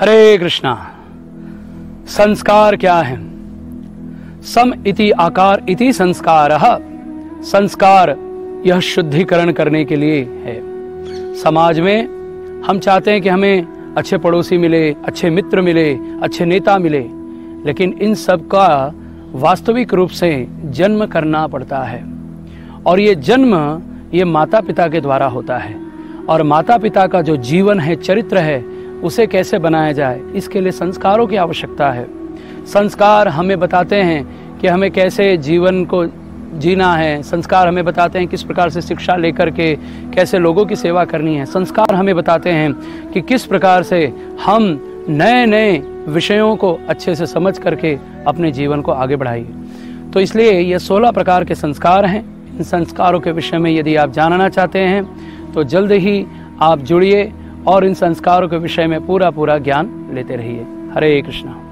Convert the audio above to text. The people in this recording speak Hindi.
हरे कृष्णा। संस्कार क्या है? सम इति आकार इति संस्कारः। संस्कार यह शुद्धिकरण करने के लिए है। समाज में हम चाहते हैं कि हमें अच्छे पड़ोसी मिले, अच्छे मित्र मिले, अच्छे नेता मिले, लेकिन इन सब का वास्तविक रूप से जन्म करना पड़ता है। और ये जन्म ये माता पिता के द्वारा होता है। और माता पिता का जो जीवन है, चरित्र है, उसे कैसे बनाया जाए, इसके लिए संस्कारों की आवश्यकता है। संस्कार हमें बताते हैं कि हमें कैसे जीवन को जीना है। संस्कार हमें बताते हैं किस प्रकार से शिक्षा लेकर के कैसे लोगों की सेवा करनी है। संस्कार हमें बताते हैं कि किस प्रकार से हम नए नए विषयों को अच्छे से समझ करके अपने जीवन को आगे बढ़ाइए। तो इसलिए ये 16 प्रकार के संस्कार हैं। इन संस्कारों के विषय में यदि आप जानना चाहते हैं तो जल्द ही आप जुड़िए और इन संस्कारों के विषय में पूरा ज्ञान लेते रहिए। हरे कृष्णा।